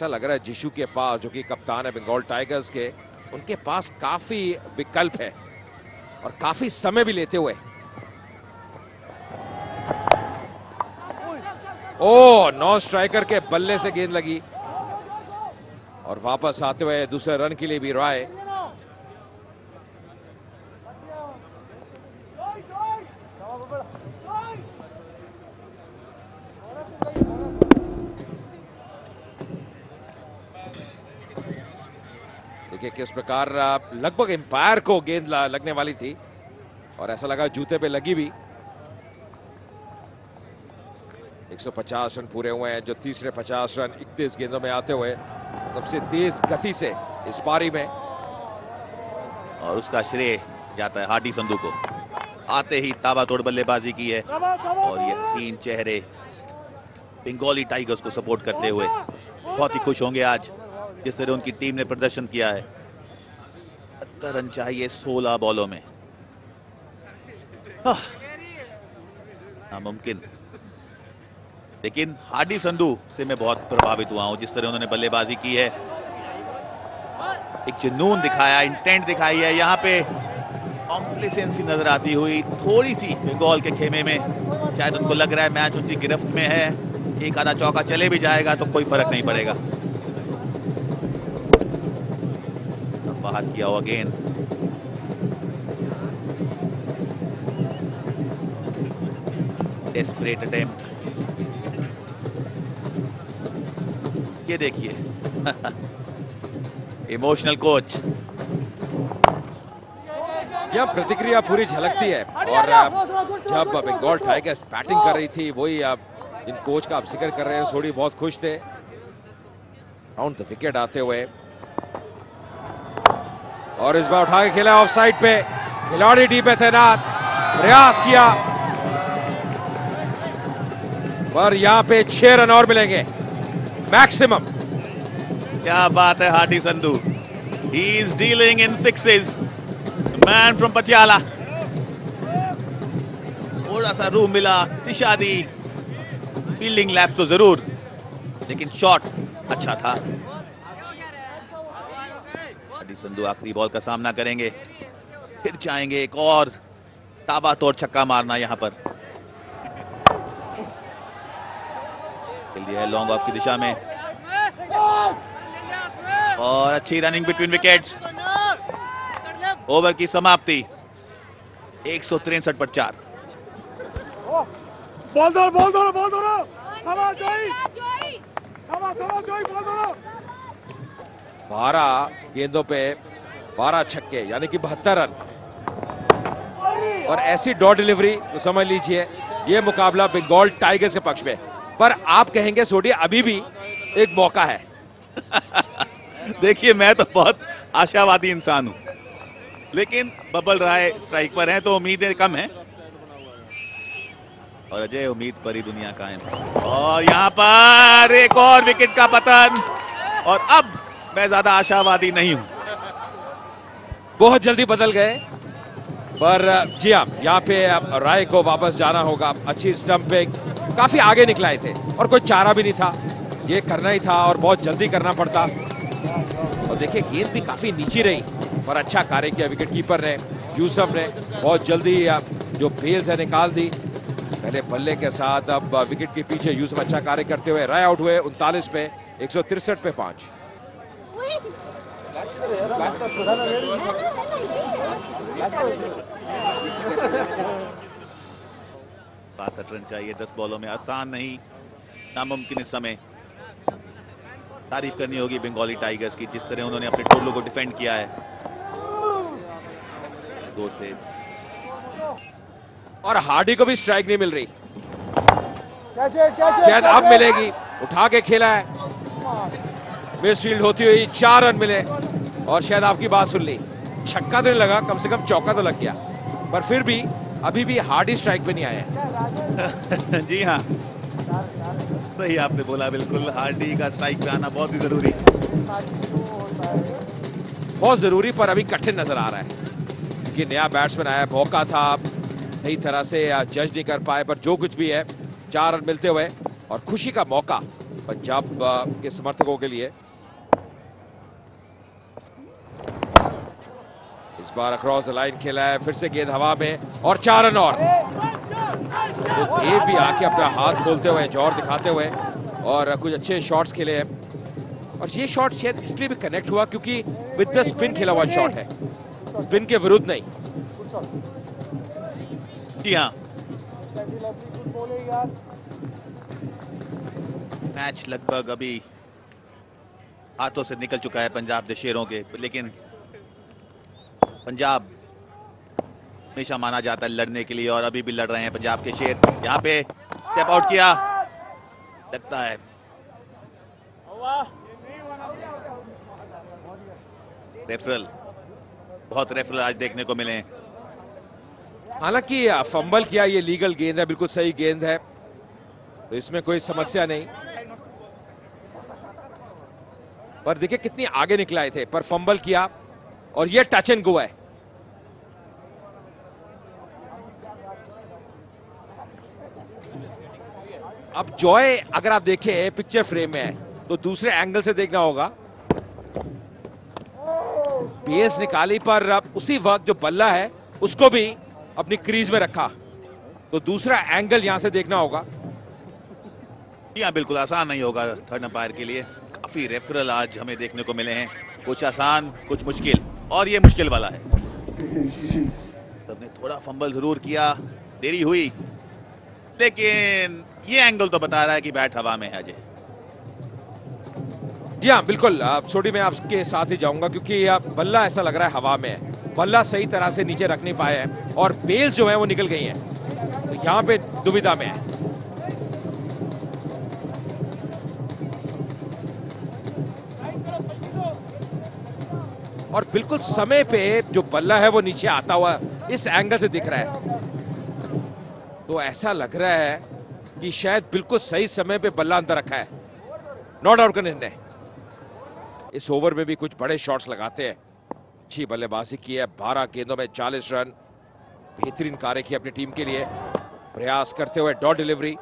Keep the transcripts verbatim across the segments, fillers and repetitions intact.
ऐसा लग रहा है जिशु के पास, जो कि कप्तान है बंगाल टाइगर्स के, उनके पास काफी विकल्प है और काफी समय भी लेते हुए। ओ, नॉन स्ट्राइकर के बल्ले से गेंद लगी और वापस आते हुए दूसरे रन के लिए भी राय। देखिए किस प्रकार लगभग एम्पायर को गेंद लगने वाली थी और ऐसा लगा जूते पे लगी भी। एक सौ पचास रन पूरे हुए हैं, जो तीसरे पचास रन इकतीस गेंदों में आते हुए सबसे तेज गति से इस पारी में, और उसका श्रेय जाता है हार्डी संधू को। आते ही ताबड़तोड़ बल्लेबाजी की है और ये हसीन चेहरे बंगाली टाइगर्स को सपोर्ट करते हुए बहुत ही खुश होंगे आज, जिस तरह उनकी टीम ने प्रदर्शन किया है। सत्तर रन चाहिए सोलह बॉलों में, नामुमकिन। लेकिन हार्डी संधू से मैं बहुत प्रभावित हुआ हूं, जिस तरह उन्होंने बल्लेबाजी की है, एक जुनून दिखाया, इंटेंट दिखाई है। यहाँ पे कॉम्प्लिसेंसी नजर आती हुई थोड़ी सी बंगाल के खेमे में, शायद उनको लग रहा है मैच उनकी गिरफ्त में है, एक आधा चौका चले भी जाएगा तो कोई फर्क नहीं पड़ेगा। अब बाहर किया हुआ गेंद, डेस्परेट अटेम्प्ट। ये देखिए इमोशनल कोच, यह प्रतिक्रिया पूरी झलकती है। और जब बंगाल टाइगर्स बैटिंग कर रही थी, वही आप इन कोच का आप जिक्र कर रहे हैं, सोडी बहुत खुश थे। राउंड द विकेट आते हुए और इस बार उठा के खेला ऑफ साइड पे, खिलाड़ी डी पे तैनात, प्रयास किया पर यहां पे छह रन और मिलेंगे मैक्सिमम। क्या बात है Hardy Sandhu, he is dealing in sixes, man from Patiala. थोड़ा सा रूम मिला, दिशा दी, फील्डिंग लैप्स तो जरूर, लेकिन शॉट अच्छा था। हार्डी संधू आखिरी बॉल का सामना करेंगे, फिर चाहेंगे एक और ताबड़तोड़ छक्का मारना। यहां पर लॉन्ग ऑफ की दिशा में और अच्छी रनिंग बिटवीन विकेट्स। ओवर की समाप्ति एक सौ तिरसठ पर चार। बॉल दो, बॉल दो, बॉल दो, समा समा समा बॉल दो। बारह गेंदों पे बारह छक्के, यानी कि बहत्तर रन और ऐसी डॉट डिलीवरी, तो समझ लीजिए ये मुकाबला बंगाल टाइगर्स के पक्ष में। पर आप कहेंगे सोडी अभी भी एक मौका है। देखिए मैं तो बहुत आशावादी इंसान हूं, लेकिन बबल राय स्ट्राइक पर हैं तो उम्मीदें कम हैं, और अजय उम्मीद पर ही दुनिया कायम है। और यहां पर एक और विकेट का पतन, और अब मैं ज्यादा आशावादी नहीं हूं। बहुत जल्दी बदल गए, पर जी हाँ, यहाँ पे अब राय को वापस जाना होगा। अच्छी स्टंपिंग, काफी आगे निकलाए थे और कोई चारा भी नहीं था, ये करना ही था और बहुत जल्दी करना पड़ता। और देखिए गेंद भी काफी नीचे रही, पर अच्छा कार्य किया विकेटकीपर ने, यूसुफ ने, बहुत जल्दी जो बेल्स है निकाल दी पहले बल्ले के साथ। अब विकेट के पीछे यूसुफ अच्छा कार्य करते हुए राय आउट हुए उनतालीस पे, एक सौ तिरसठ पे पांच। बासठ रन चाहिए दस बॉलों में, आसान नहीं, नामुमकिन इस समय। तारीफ करनी होगी बंगाली टाइगर्स की, जिस तरह उन्होंने अपने टोलों को डिफेंड किया है। दो से और हार्डी को भी स्ट्राइक नहीं मिल रही, शायद अब मिलेगी। उठा के खेला है, मिसफील्ड होती हुई, चार रन मिले। और शायद आपकी बात सुन ली, छक्का तो नहीं लगा, कम से कम चौका तो लग गया, पर फिर भी अभी भी हार्डी स्ट्राइक पे नहीं आए हैं। जी हाँ, सही आपने बोला, बिल्कुल हार्डी का स्ट्राइक पे आना बहुत ही जरूरी, बहुत जरूरी, पर अभी कठिन नजर आ रहा है क्योंकि नया बैट्समैन आया। मौका था, सही तरह से जज नहीं कर पाए, पर जो कुछ भी है, चार रन मिलते हुए और खुशी का मौका पंजाब के समर्थकों के लिए। इस बार अक्रॉस द लाइन खेला है, फिर से गेंद हवा में और चार रन और। तो ये भी आके अपना हाथ खोलते हुए जोर दिखाते हुए और कुछ अच्छे शॉट्स खेले हैं। और ये शॉट शायद इसलिए भी कनेक्ट हुआ क्योंकि विद द स्पिन खेला हुआ शॉट है, स्पिन के विरुद्ध नहीं। जी हाँ, मैच लगभग अभी हाथों से निकल चुका है पंजाब दे शेरों के, लेकिन पंजाब हमेशा माना जाता है लड़ने के लिए और अभी भी लड़ रहे हैं पंजाब के शेर। यहाँ पे स्टेप आउट किया, लगता है रेफरल, बहुत रेफरल आज देखने को मिले। हालांकि फंबल किया, ये लीगल गेंद है, बिल्कुल सही गेंद है, तो इसमें कोई समस्या नहीं। पर देखिए कितनी आगे निकलाए थे, पर फंबल किया और ये टच एंड गो है। अब जॉय अगर आप देखें पिक्चर फ्रेम में है तो दूसरे एंगल से देखना होगा। बेस निकाली पर अब उसी वक्त जो बल्ला है उसको भी अपनी क्रीज में रखा, तो दूसरा एंगल यहां से देखना होगा। यह बिल्कुल आसान नहीं होगा थर्ड अंपायर के लिए। काफी रेफरल आज हमें देखने को मिले हैं, कुछ आसान कुछ मुश्किल, और ये मुश्किल वाला है। सबने थोड़ा फंबल जरूर किया, देरी हुई, लेकिन ये एंगल तो बता रहा है कि बैट हवा में है। अजय जी हाँ बिल्कुल, आप छोटी मैं आपके साथ ही जाऊंगा क्योंकि बल्ला ऐसा लग रहा है हवा में है, बल्ला सही तरह से नीचे रख नहीं पाए हैं और बेल जो है वो निकल गई है, तो यहाँ पे दुविधा में है। और बिल्कुल समय पे जो बल्ला है वो नीचे आता हुआ इस एंगल से दिख रहा है, तो ऐसा लग रहा है कि शायद बिल्कुल सही समय पे बल्ला अंदर रखा है। नॉट आउट का निर्णय। इस ओवर में भी कुछ बड़े शॉट्स लगाते हैं, अच्छी बल्लेबाजी की है। बारह गेंदों में चालीस रन, बेहतरीन कार्य किया अपनी टीम के लिए, प्रयास करते हुए डॉट डिलीवरी।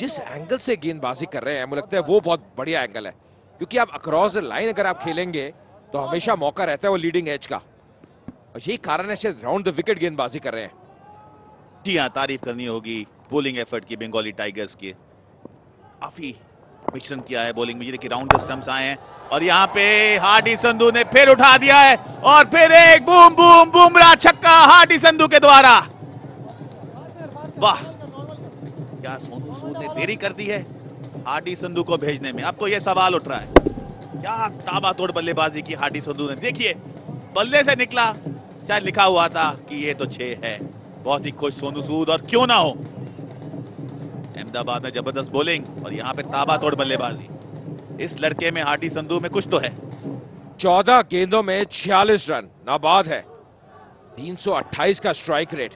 जिस एंगल से गेंदबाजी कर रहे हैं मुझे लगता है वो बहुत बढ़िया एंगल है, क्योंकि आप अक्रॉस द लाइन अगर आप खेलेंगे तो हमेशा मौका रहता है वो लीडिंग एज का, और यही कारण है शायद राउंड द विकेट गेंदबाजी कर रहे हैं। जी हाँ, तारीफ करनी होगी बॉलिंग एफर्ट की बंगाली टाइगर्स की, काफी मिश्रण किया है बॉलिंग में। ये देखिए राउंड स्टंप्स आए हैं और यहाँ पे हार्डी संधू ने फिर उठा दिया है और फिर एक बूम बूम बूमरा छक्का हार्डी संधू के द्वारा। वाह, क्या सोनू सूद ने देरी कर दी है हार्डी संधू को भेजने में। अब तो ये सवाल उठ रहा है, क्या ताबड़तोड़ बल्लेबाजी की हार्डी संधू ने। देखिए बल्ले से निकला, शायद लिखा हुआ था कि ये तो छह है, बहुत ही खुश सोनू सूद, और क्यों ना हो। अहमदाबाद में जबरदस्त बॉलिंग और यहाँ पे ताबड़तोड़ बल्लेबाजी। इस लड़के में हार्डी संधू में कुछ तो है। चौदह गेंदों में छियालीस रन नाबाद है, तीन सौ अट्ठाईस का स्ट्राइक रेट,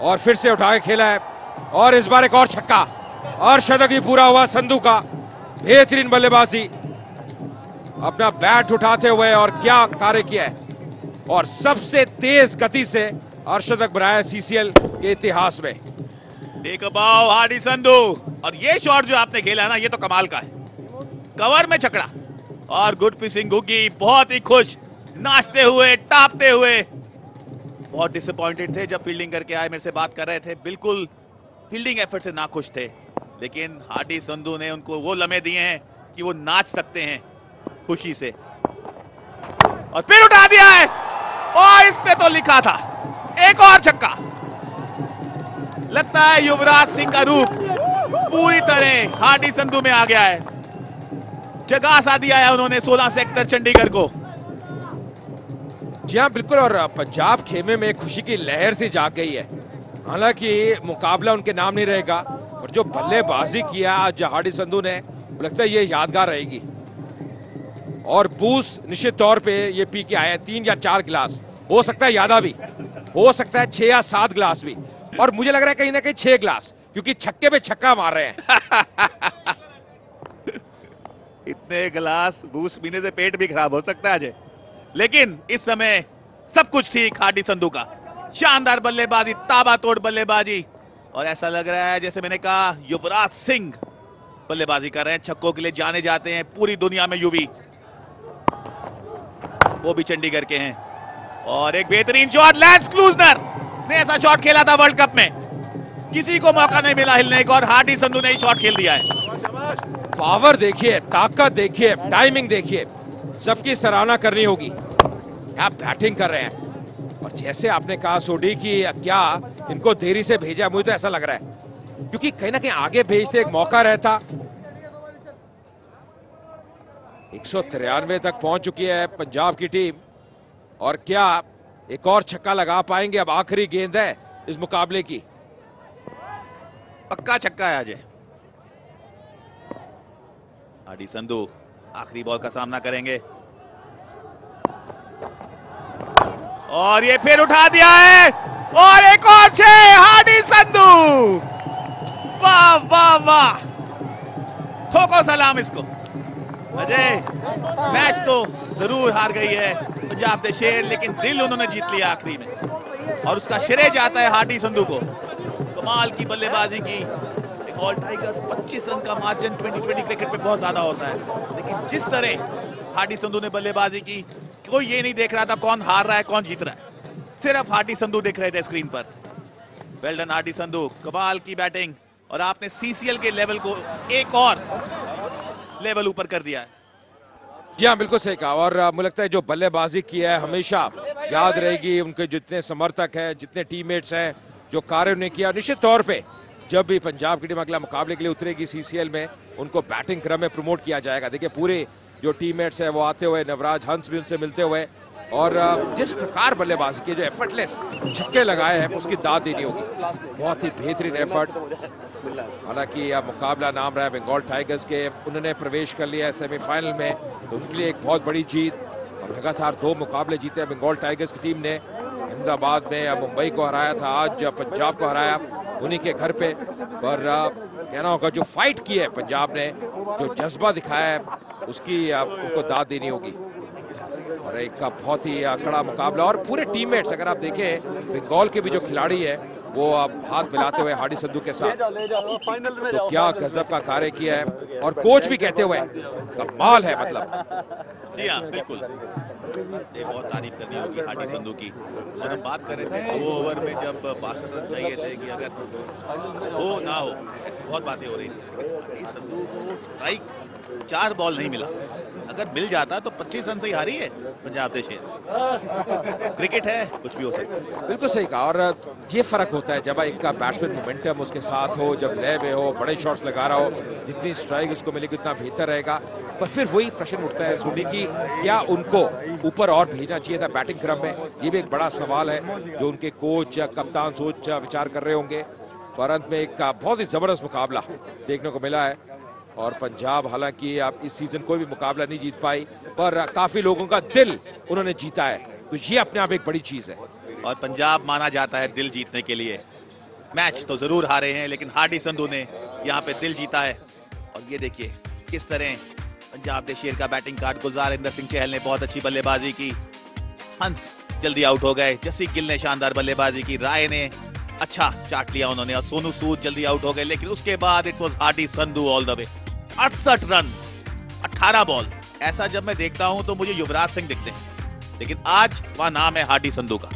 और फिर से उठा के खेला है और इस बार एक और छक्का और शतक ही पूरा हुआ संधू का। बेहतरीन बल्लेबाजी, अपना बैट उठाते हुए और क्या कार्य किया है, और सबसे तेज गति से अर्धशतक बनाया सीसीएल के इतिहास में। देख पाओ हार्डी संधू, और ये शॉट जो आपने खेला ना, ये तो कमाल का है, कवर में छकड़ा और गुरप्रीत सिंह घुगी बहुत ही खुश, नाचते हुए टापते हुए। बहुत डिसअपॉइंटेड थे जब फील्डिंग करके आए, मेरे से बात कर रहे थे, बिल्कुल फील्डिंग एफर्ट से नाखुश थे, लेकिन हार्डी संधू ने उनको वो लम्हे दिए हैं कि वो नाच सकते हैं खुशी से। और फिर उठा दिया है और इस पे तो लिखा था, एक और छक्का। लगता है युवराज सिंह का रूप पूरी तरह हार्डी संधू में आ गया है, जगह सा दिया है उन्होंने सोलह सेक्टर चंडीगढ़ को। जी हाँ बिल्कुल, और पंजाब खेमे में खुशी की लहर से जाग गई है। हालांकि मुकाबला उनके नाम नहीं रहेगा, और जो बल्लेबाजी किया आज हार्डी संधू ने, लगता है ये यादगार रहेगी। और बूस निश्चित तौर पे ये पी के आया है, तीन या चार गिलास, हो सकता है ज्यादा भी, हो सकता है छह या सात गिलास भी, और मुझे लग रहा है कहीं ना कहीं छह गिलास, क्योंकि छक्के पे छक्का मार रहे हैं। इतने गिलास बूस पीने से पेट भी खराब हो सकता है अजय, लेकिन इस समय सब कुछ ठीक। हार्डी संधू का शानदार बल्लेबाजी, ताबड़तोड़ बल्लेबाजी, और ऐसा लग रहा है जैसे मैंने कहा युवराज सिंह बल्लेबाजी कर रहे हैं, छक्कों के लिए जाने जाते हैं पूरी दुनिया में युवी, वो भी चंडीगढ़ के हैं। और एक बेहतरीन शॉट, लैंस क्लूजनर ने ऐसा शॉट खेला था वर्ल्ड कप में, किसी को मौका नहीं मिला हिलने का और हार्डी संधू ने शॉट खेल दिया है। पावर देखिए, ताकत देखिए, टाइमिंग देखिए, सबकी सराहना करनी होगी। आप बैटिंग कर रहे हैं और जैसे आपने कहा सोडी कि क्या इनको देरी से भेजा, मुझे तो ऐसा लग रहा है क्योंकि कहीं ना कहीं आगे भेजते एक मौका रहता। एक सौ तिरानवे तक पहुंच चुकी है पंजाब की टीम और क्या एक और छक्का लगा पाएंगे? अब आखिरी गेंद है इस मुकाबले की, पक्का छक्का है अजय। हार्डी संधू आखिरी बॉल का सामना करेंगे और ये फिर उठा दिया है और एक और छह, हार्डी संधू। वाह वाह वाह, ठोको सलाम इसको अजय। मैच तो जरूर हार गई है पंजाब दे शेर, लेकिन दिल उन्होंने जीत लिया आखिरी में और उसका श्रेय जाता है हार्डी संधू को, कमाल की बल्लेबाजी की। बंगाल टाइगर्स पच्चीस रन का मार्जिन ट्वेंटी ट्वेंटी क्रिकेट पे बहुत ज्यादा होता है, लेकिन जिस तरह हार्डी संधू ने बल्लेबाजी की, कोई ये नहीं देख रहा था कौन हार रहा है कौन जीत रहा है, सिर्फ हार्डी संधू देख रहे थे स्क्रीन पर। वेल डन हार्डी संधू, कमाल की बैटिंग और आपने सीसीएल के लेवल को एक और लेवल ऊपर कर दिया है। जी हाँ, बिल्कुल सही कहा और मुझे लगता है जो बल्लेबाजी की है हमेशा याद रहेगी, उनके जितने समर्थक हैं जितने टीममेट्स हैं, जो कार्य उन्हें किया, निश्चित तौर पे जब भी पंजाब की टीम अगला मुकाबले के लिए उतरेगी सीसीएल में उनको बैटिंग क्रम में प्रमोट किया जाएगा। देखिए पूरे जो टीममेट्स हैं वो आते हुए, नवराज हंस भी उनसे मिलते हुए, और जिस प्रकार बल्लेबाजी के जो एफर्टलेस छक्के लगाए हैं उसकी दाद देनी होगी, बहुत ही बेहतरीन एफर्ट। हालांकि अब मुकाबला नाम रहा है बंगाल टाइगर्स के, उन्होंने प्रवेश कर लिया है सेमीफाइनल में, उनके लिए एक बहुत बड़ी जीत। और लगातार दो मुकाबले जीते हैं बंगाल टाइगर्स की टीम ने, अहमदाबाद में मुंबई को हराया था, आज पंजाब को हराया उन्हीं के घर पे। पर कहना होगा जो फाइट की है पंजाब ने, जो जज्बा दिखाया है उसकी उनको दाद देनी होगी और एक का बहुत ही कड़ा मुकाबला। और पूरे टीममेट्स अगर आप देखें बंगाल के भी जो खिलाड़ी है वो अब हाथ मिलाते हुए हार्डी संधू के साथ, तो क्या गजब का कार्य किया है और कोच भी कहते हुए कमाल है मतलब। जी हाँ बिल्कुल, ये बहुत तारीफ करनी होगी हार्डी संधू की। और हम बात कर रहे थे दो ओवर में जब बासठ रन चाहिए थे कि अगर हो ना हो, ऐसी बहुत बातें हो रही थी। हार्डी संधू को स्ट्राइक चार बॉल नहीं मिला, अगर मिल जाता तो पच्चीस रन से ही हारी है पंजाब दे शेर। क्रिकेट है, कुछ भी हो सकता है। बिल्कुल सही कहा और ये फर्क होता है जब एक का बैट्समैन मोमेंटम उसके साथ हो, जब लय में हो, बड़े शॉट्स लगा रहा हो, जितनी स्ट्राइक उसको मिलेगी उतना बेहतर रहेगा। पर फिर वही प्रश्न उठता है सोनी की, क्या उनको ऊपर और भेजना चाहिए था बैटिंग क्रम में? ये भी एक बड़ा सवाल है जो उनके कोच या कप्तान सोच विचार कर रहे होंगे। पर अंत में एक बहुत ही जबरदस्त मुकाबला देखने को मिला है और पंजाब हालांकि आप इस सीजन कोई भी मुकाबला नहीं जीत पाई, पर काफी लोगों का दिल उन्होंने जीता है, तो ये अपने आप एक बड़ी चीज है। और पंजाब माना जाता है दिल जीतने के लिए, मैच तो जरूर हारे हैं लेकिन हार्डी संधू ने यहाँ पे दिल जीता है। और ये देखिए किस तरह पंजाब दे शेर का बैटिंग कार्ड, गुलजार सिंह चहल ने बहुत अच्छी बल्लेबाजी की, हंस जल्दी आउट हो गए, जस्सी गिल ने शानदार बल्लेबाजी की, राय ने अच्छा स्टार्ट लिया उन्होंने और सोनू सूद जल्दी आउट हो गए, लेकिन उसके बाद it was Hardy Sandhu all the way. अड़सठ रन अठारह बॉल, ऐसा जब मैं देखता हूं तो मुझे युवराज सिंह दिखते हैं, लेकिन आज वहां नाम है हार्डी संधू का।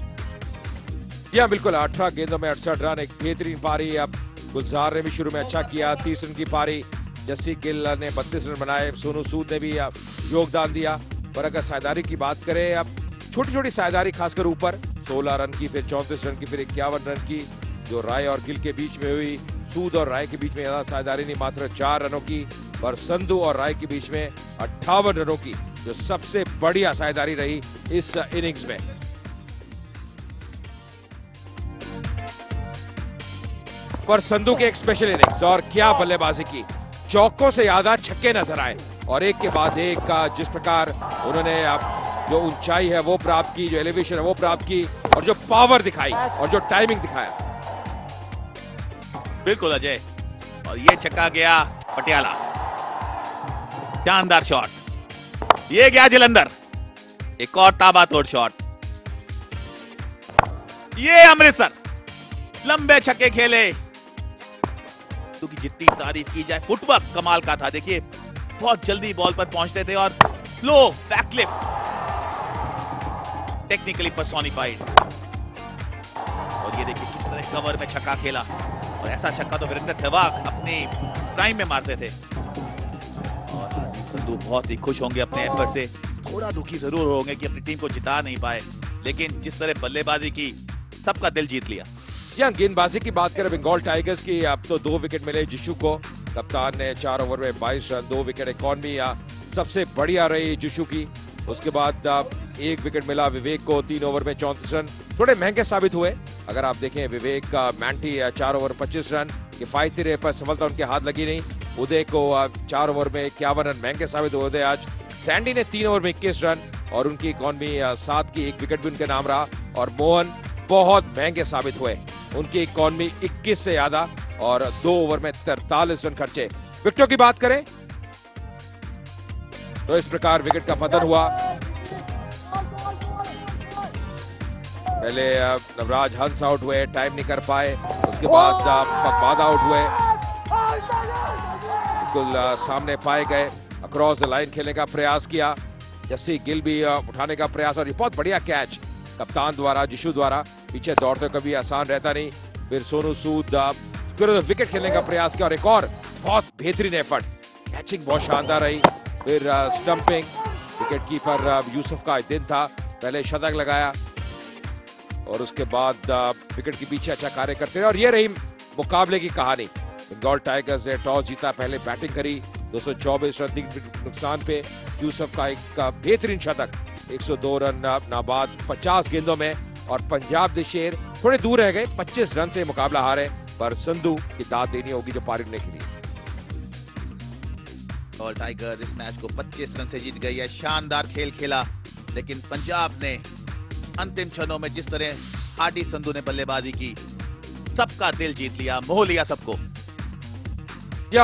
जी बिल्कुल, अठारह गेंदों में अड़सठ रन, एक बेहतरीन पारी। अब गुलजार ने भी शुरू में अच्छा किया, तीस रन की पारी, जस्सी गिल ने बत्तीस रन बनाए, सोनू सूद ने भी योगदान दिया। पर अगर साझेदारी की बात करें, अब छोटी छोटी साझेदारी खासकर ऊपर सोलह रन की, फिर चौंतीस रन की, फिर इक्यावन रन की जो राय और गिल के बीच में हुई, सूद और राय के बीच में ज्यादा साझेदारी नहीं, मात्र चार रनों की, पर संधू और राय के बीच में अट्ठावन रनों की जो सबसे बढ़िया साझेदारी रही इस इनिंग्स में। पर संधू के एक स्पेशल इनिंग्स और क्या बल्लेबाजी की, चौकों से ज्यादा छक्के नजर आए और एक के बाद एक का जिस प्रकार उन्होंने जो ऊंचाई है वो प्राप्त की, जो एलिवेशन है वो प्राप्त की और जो पावर दिखाई और जो टाइमिंग दिखाया। बिल्कुल अजय, और ये छक्का गया पटियाला, शानदार शॉट, ये गया जलंधर, एक और ताबड़तोड़ शॉट, ये अमृतसर। लंबे छक्के खेले क्योंकि जितनी तारीफ की जाए, फुटवर्क कमाल का था। देखिए बहुत जल्दी बॉल पर पहुंचते थे और लो बैकलिप, टेक्निकली पर्सोनिफाइड। और ये देखिए किस तरह कवर में छक्का खेला, और ऐसा छक्का तो वीरेंद्र सहवाग अपने प्राइम में मारते थे। और हरदीप संधू बहुत ही खुश होंगे अपने एफर्ट से, थोड़ा दुखी जरूर होंगे कि अपनी टीम को जिता नहीं पाए, लेकिन जिस तरह बल्लेबाजी की सबका दिल जीत लिया। या गेंदबाजी की बात करें बंगाल टाइगर्स की, अब तो दो विकेट मिले जिशु को, कप्तान ने चार ओवर में बाईस रन, दो विकेट। इकॉनमी सबसे बढ़िया रही जिशु की, उसके बाद एक विकेट मिला विवेक को, तीन ओवर में चौंतीस रन, थोड़े महंगे साबित हुए। अगर आप देखें विवेक का मैंटी चार ओवर पच्चीस रन, किफायती रहे पर सफलता उनके हाथ लगी नहीं। उदय को चार ओवर में इक्यावन रन, महंगे साबित हुए उदय आज। सैंडी ने तीन ओवर में इक्कीस रन और उनकी इकॉनमी सात की, एक विकेट भी उनके नाम रहा। और मोहन बहुत महंगे साबित हुए, उनकी इकॉनमी इक्कीस से ज्यादा और दो ओवर में तैतालीस रन खर्चे। विकेटों की बात करें तो इस प्रकार विकेट का पतन हुआ। पहले नवराज हंस आउट हुए, टाइम नहीं कर पाए, उसके बाद पकवाद आउट हुए, बिल्कुल सामने पाए गए। अक्रॉस द लाइन खेलने का प्रयास किया, जस्सी गिल भी उठाने का प्रयास, और ये बहुत बढ़िया कैच कप्तान द्वारा, जिशु द्वारा। पीछे दौड़ते कभी आसान रहता नहीं, फिर सोनू सूद विकेट खेलने का प्रयास किया और एक और बहुत बेहतरीन एफर्ट, कैचिंग बहुत शानदार रही। फिर स्टंपिंग, विकेटकीपर यूसुफ का दिन था, पहले शतक लगाया और उसके बाद विकेट के पीछे अच्छा कार्य करते रहे। और ये रही मुकाबले की कहानी, बंगाल टाइगर्स ने टॉस जीता, पहले बैटिंग करी, दो सौ चौबीस रन नुकसान पे, यूसुफ का एक बेहतरीन शतक, एक सौ दो रन नाबाद पचास गेंदों में। और पंजाब दे शेर थोड़े दूर रह गए, पच्चीस रन से मुकाबला हारे, पर संधू की दाद देनी होगी जो पारी होने के लिए। और टाइगर इस मैच को पच्चीस रन से जीत गई है, शानदार खेल खेला, लेकिन पंजाब ने अंतिम क्षणों में जिस तरह हार्डी संधू ने बल्लेबाजी की, सबका दिल जीत लिया, मोह लिया सबको।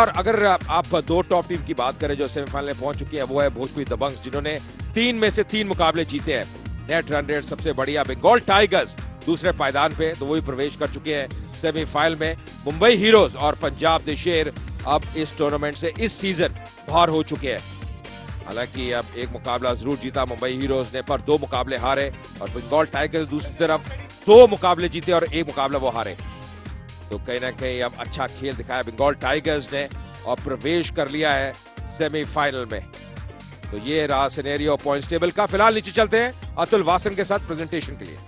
और अगर आप दो टॉप टीम की बात करें जो सेमीफाइनल में पहुंच चुकी है, वो है भोजपुरी दबंग्स, जिन्होंने तीन में से तीन मुकाबले जीते हैं। नेट रन रेट सबसे बढ़िया बंगाल टाइगर्स दूसरे पायदान पे, तो वही प्रवेश कर चुके हैं सेमीफाइनल में। मुंबई हीरोज और पंजाब दे शेर अब इस टूर्नामेंट से इस सीजन बाहर हो चुके हैं। हालांकि अब एक मुकाबला जरूर जीता मुंबई हीरोज ने, पर दो मुकाबले हारे, और बंगाल टाइगर्स दूसरी तरफ दो मुकाबले जीते और एक मुकाबला वो हारे। तो कहीं ना कहीं अब अच्छा खेल दिखाया बंगाल टाइगर्स ने और प्रवेश कर लिया है सेमीफाइनल में। तो ये रहा सिनेरियो पॉइंट्स टेबल का। फिलहाल नीचे चलते हैं अतुल वासन के साथ प्रेजेंटेशन के लिए।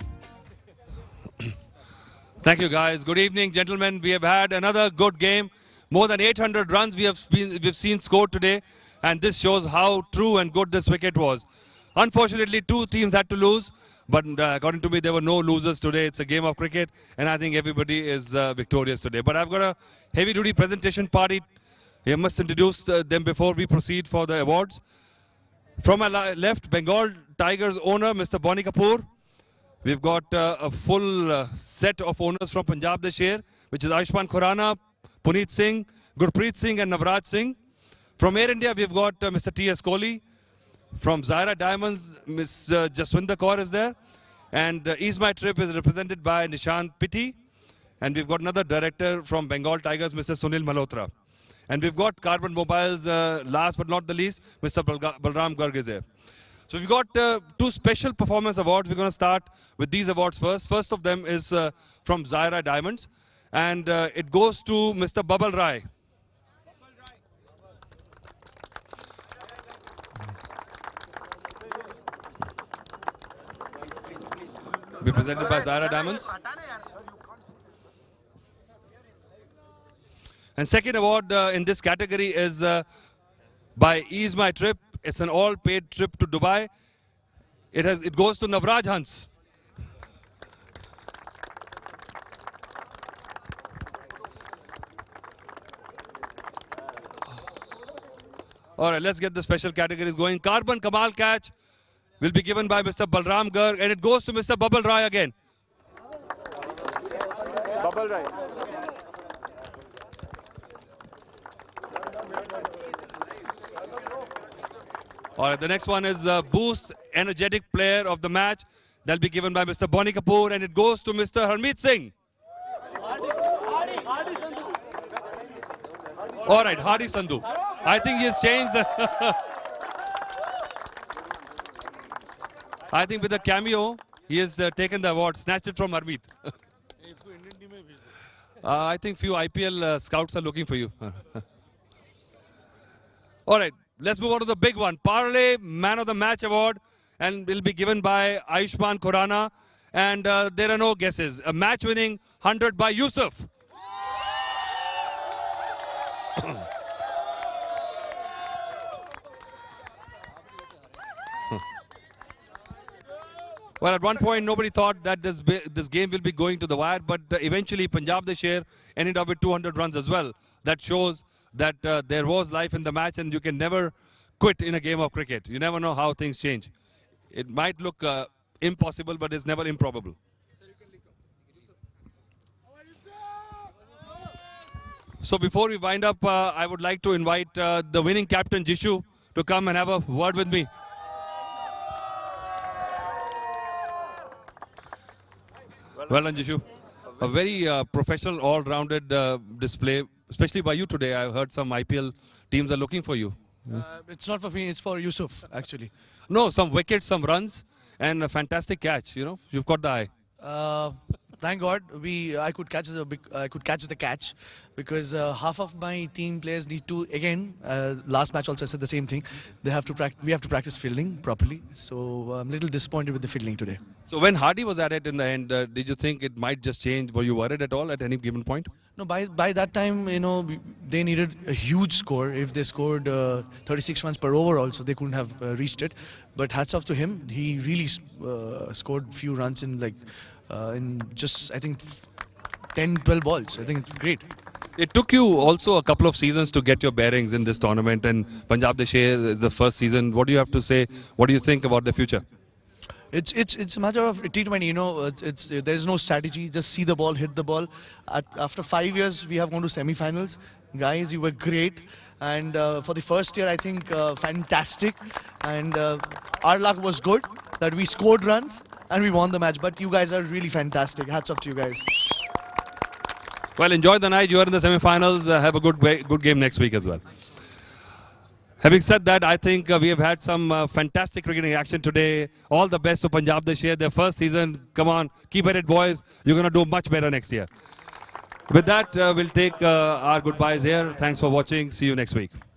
Thank you guys. Good evening, gentlemen. We have had another good game. More than eight hundred runs we have been, we've seen scored today, and this shows how true and good this wicket was. Unfortunately, two teams had to lose, but uh, according to me, there were no losers today. It's a game of cricket, and I think everybody is uh, victorious today. But I've got a heavy-duty presentation party. I must introduce uh, them before we proceed for the awards. From my left, Bengal Tigers owner, Mister Bonny Kapoor. We've got uh, a full uh, set of owners from Punjab De Sher, which is Aishwan Khurana, Puneet Singh, Gurpreet Singh and Navraj Singh. From Air India, we've got uh, Mister T S Kohli. From Zira Diamonds, Miss uh, Jaswinder Kaur is there. And uh, Ease My Trip is represented by Nishan Piti. And we've got another director from Bengal Tigers, Mister Sunil Malhotra. And we've got Carbon Mobiles, uh, last but not the least, Mister Balga Balram Gargisev. So we've got uh, two special performance awards. We're going to start with these awards first. First of them is uh, from Zira Diamonds, and uh, it goes to Mister Bubble Rai. Be presented by Zira Diamonds. And second award uh, in this category is uh, by Ease My Trip. It's an all-paid trip to Dubai. It has. It goes to Navraj Hans. All right, let's get the special categories going. Carbon Kamal catch will be given by Mister Balram Garg, and it goes to Mister Bubble Rai again. Bubble Rai. All right, the next one is uh, Boost Energetic Player of the Match. That'll be given by Mister Bonny Kapoor, and it goes to Mister Harmeet Singh. Hardy, Hardy, Hardy, All right, Hardy Sandhu. I think he has changed the... I think with a cameo, he has uh, taken the award, snatched it from Harmeet. uh, I think few I P L uh, scouts are looking for you. All right, let's move on to the big one. Parlay Man of the Match Award, and will be given by Aishwan Khurana. And uh, there are no guesses. A match-winning hundred by Yusuf. Well, at one point, nobody thought that this this game will be going to the wire, but uh, eventually Punjab De Sher ended up with two hundred runs as well. That shows that uh, there was life in the match, and you can never quit in a game of cricket. You never know how things change. It might look uh, impossible, but it's never improbable. So before we wind up, uh, I would like to invite uh, the winning captain, Jishu, to come and have a word with me. Well done, Jishu. A very uh, professional, all-rounded uh, display, especially by you today. I've heard some I P L teams are looking for you. Uh, it's not for me, it's for Yusuf, actually. No, some wickets, some runs, and a fantastic catch, you know. You've got the eye. Uh, Thank God, we I could catch the I could catch the catch, because uh, half of my team players need to again. Uh, last match also I said the same thing. They have to practice. We have to practice fielding properly. So I'm a little disappointed with the fielding today. So when Hardy was at it in the end, uh, did you think it might just change? Were you worried at all at any given point? No, by by that time, you know, they needed a huge score. If they scored uh, thirty-six runs per over, also they couldn't have uh, reached it. But hats off to him. He really uh, scored few runs in like. Uh, in just, I think, ten, twelve balls. I think it's great. It took you also a couple of seasons to get your bearings in this tournament, and Punjab De Sher is the first season. What do you have to say? What do you think about the future? It's it's it's a matter of T twenty, you know. It's, it's there is no strategy. Just see the ball, hit the ball. At, after five years, we have gone to semi-finals. Guys, you were great, and uh, for the first year, I think uh, fantastic. And uh, our luck was good that we scored runs and we won the match. But you guys are really fantastic. Hats off to you guys. Well, enjoy the night. You are in the semi-finals. Uh, have a good way, good game next week as well. Having said that, I think uh, we have had some uh, fantastic cricketing action today. All the best to Punjab De Sher, their first season. Come on, keep at it, boys. You're going to do much better next year. With that, uh, we'll take uh, our goodbyes here. Thanks for watching. See you next week.